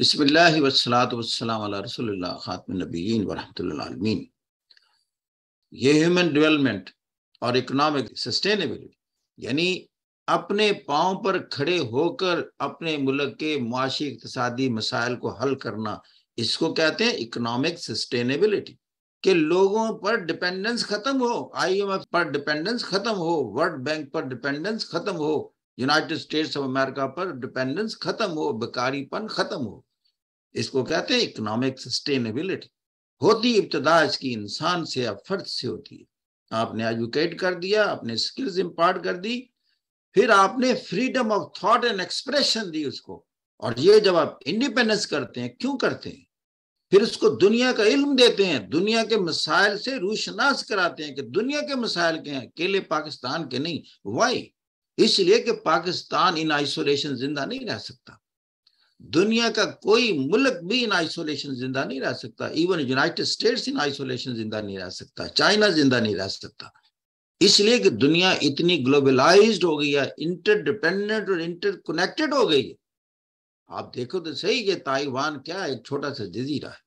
बिस्मिल्लाह वस्सलातु वस्सलाम अला रसूलिल्लाह खातमुन नबिय्यीन व रहमतुल्लिल आलमीन। ये ह्यूमन डेवलपमेंट और इकोनॉमिक सस्टेनेबिलिटी यानी अपने पाँव पर खड़े होकर अपने मुल्क के मुआशी इक्तिसादी मसाइल को हल करना, इसको कहते हैं इकोनॉमिक सस्टेनेबिलिटी। कि लोगों पर डिपेंडेंस खत्म हो, IMF पर डिपेंडेंस खत्म हो, वर्ल्ड बैंक पर डिपेंडेंस खत्म हो, यूनाइटेड स्टेट्स ऑफ अमेरिका पर डिपेंडेंस खत्म हो, बेकारीपन खत्म हो। इसको कहते हैं इकोनॉमिक सस्टेनेबिलिटी। होती इब्तदा इसकी इंसान से या फर्द से होती है। आपने एजुकेट कर दिया, आपने स्किल्स इम्पार्ट कर दी, फिर आपने freedom of thought and expression दी उसको। और ये जब आप इंडिपेंडेंस करते हैं, क्यों करते हैं, फिर उसको दुनिया का इल्म देते हैं, दुनिया के मसाइल से रूशनास कराते हैं कि दुनिया के मसाइल के हैं, अकेले पाकिस्तान के नहीं। वाई? इसलिए कि पाकिस्तान इन आइसोलेशन जिंदा नहीं रह सकता, दुनिया का कोई मुल्क भी इन आइसोलेशन जिंदा नहीं रह सकता, even United States in isolation जिंदा नहीं रह सकता, चाइना जिंदा नहीं रह सकता। इसलिए कि दुनिया इतनी ग्लोबलाइज्ड हो गई है, इंटरडिपेंडेंट और इंटरकनेक्टेड हो गई है। आप देखो तो सही कि ताइवान क्या है, एक छोटा सा जजीरा है,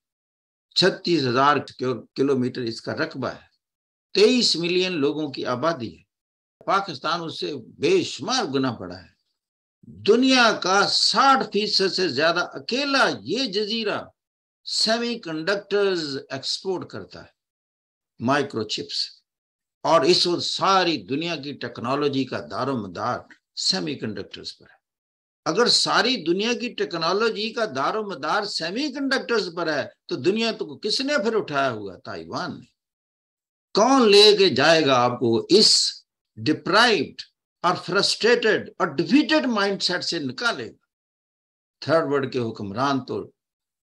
36,000 किलोमीटर इसका रकबा है, 23 मिलियन लोगों की आबादी है। पाकिस्तान उससे बेशुमार गुना बड़ा है। दुनिया का 60% से ज्यादा अकेला ये जजीरा सेमीकंडक्टर्स एक्सपोर्ट करता है, माइक्रोचिप्स, और इस वक्त सारी दुनिया की टेक्नोलॉजी का दारोमदार सेमीकंडक्टर्स पर है। अगर सारी दुनिया की टेक्नोलॉजी का दारोमदार सेमीकंडक्टर्स पर है तो दुनिया तो किसने फिर उठाया हुआ? ताइवान ने। कौन लेके जाएगा आपको इस डिप्राइव्ड और फ्रस्ट्रेटेड और डिफीटेड माइंडसेट से निकालेगा? थर्ड वर्ल्ड के हुक्मरान तो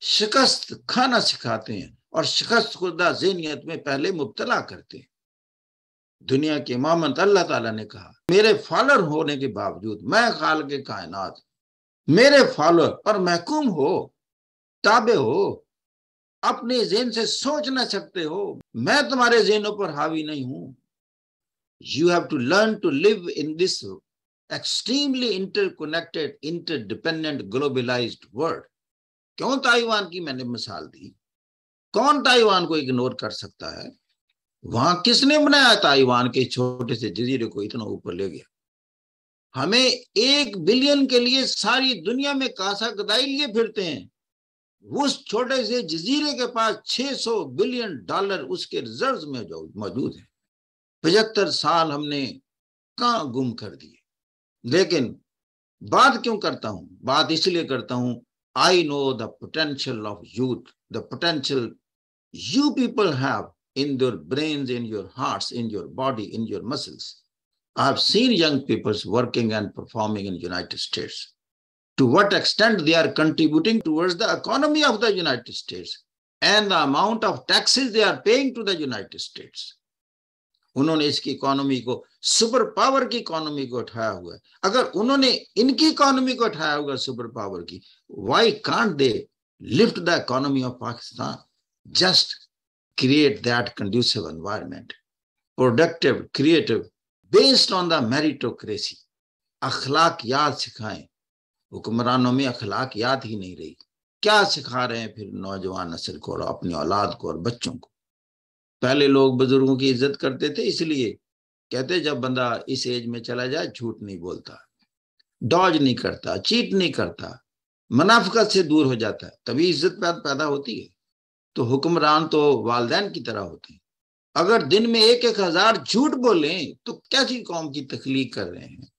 शिकस्त खाना सिखाते हैं और शिकस्त खुर्दा ज़हनियत में पहले मुब्तला करते हैं। दुनिया के इमामत अल्लाह ताला ने कहा, मेरे फॉलोअर होने के बावजूद मैं खाल के कायनात, मेरे फॉलोअर और महकूम हो, ताबे हो, अपने ज़हन से सोच ना सकते हो, मैं तुम्हारे ज़हनों पर हावी नहीं हूं। You have to learn to live in this extremely interconnected, interdependent, globalized world. क्यों ताइवान की मैंने मिसाल दी? कौन ताइवान को इग्नोर कर सकता है? वहां किसने बनाया ताइवान के छोटे से जजीरे को इतना ऊपर ले गया? हमें 1 बिलियन के लिए सारी दुनिया में कासा गदाई लिए फिरते हैं, उस छोटे से जजीरे के पास 600 बिलियन डॉलर उसके रिजर्व में मौजूद है। 75 साल हमने कहाँ गुम कर दिए। लेकिन बात क्यों करता हूं? बात इसलिए करता हूं, I know the potential of youth, the potential you people have in your brains, in your hearts, in your body, in your muscles. I have seen young peoples working and performing in United States. To what extent they are contributing towards the economy of the United States and the amount of taxes they are paying to the United States. उन्होंने इसकी economy को, super power की economy को उठाया हुआ है। अगर उन्होंने इनकी इकोनॉमी को उठाया होगा सुपर पावर की, why can't they lift the economy of Pakistan? Just create that conducive environment, productive, creative, based on the meritocracy. अखलाकियात सिखाएं। हुक्मरानों में अखलाकियात ही नहीं रही। क्या सिखा रहे हैं फिर नौजवान नस्ल को और अपनी औलाद को और बच्चों को? पहले लोग बुजुर्गों की इज्जत करते थे, इसलिए कहते जब बंदा इस एज में चला जाए झूठ नहीं बोलता, डॉज नहीं करता, चीट नहीं करता, मुनाफिकत से दूर हो जाता है, तभी इज्जत पैदा होती है। तो हुक्मरान तो वालदैन की तरह होते हैं। अगर दिन में 1,000 झूठ बोलें तो कैसी कौम की तखलीक कर रहे हैं?